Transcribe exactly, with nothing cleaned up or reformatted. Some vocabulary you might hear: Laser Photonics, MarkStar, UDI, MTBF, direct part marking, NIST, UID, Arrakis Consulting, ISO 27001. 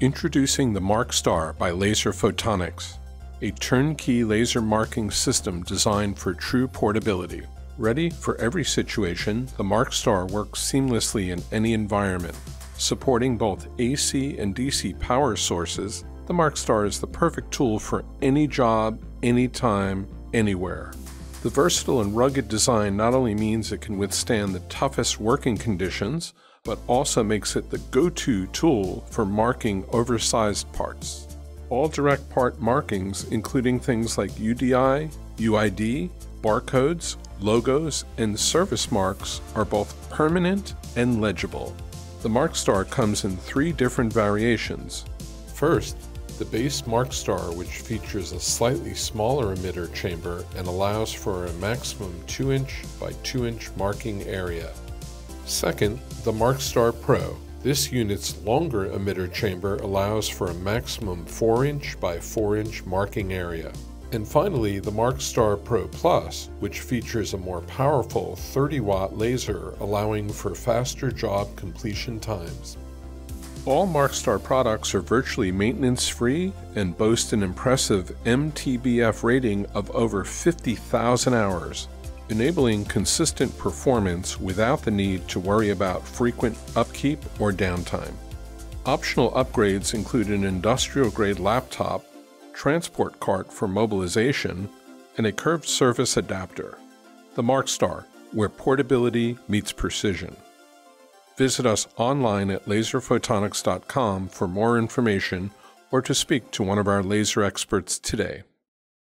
Introducing the MarkStar by Laser Photonics, a turnkey laser marking system designed for true portability. Ready for every situation, the MarkStar works seamlessly in any environment. Supporting both A C and D C power sources, the MarkStar is the perfect tool for any job, anytime, anywhere. The versatile and rugged design not only means it can withstand the toughest working conditions, but also makes it the go-to tool for marking oversized parts. All direct part markings, including things like U D I, U I D, barcodes, logos, and service marks, are both permanent and legible. The MarkStar comes in three different variations. First, the base MarkStar, which features a slightly smaller emitter chamber and allows for a maximum two inch by two inch marking area. Second, the MarkStar Pro. This unit's longer emitter chamber allows for a maximum four inch by four inch marking area. And finally, the MarkStar Pro Plus, which features a more powerful thirty watt laser, allowing for faster job completion times. All MarkStar products are virtually maintenance-free and boast an impressive M T B F rating of over fifty thousand hours, enabling consistent performance without the need to worry about frequent upkeep or downtime. Optional upgrades include an industrial-grade laptop, transport cart for mobilization, and a curved surface adapter. The MarkStar, where portability meets precision. Visit us online at laser photonics dot com for more information or to speak to one of our laser experts today.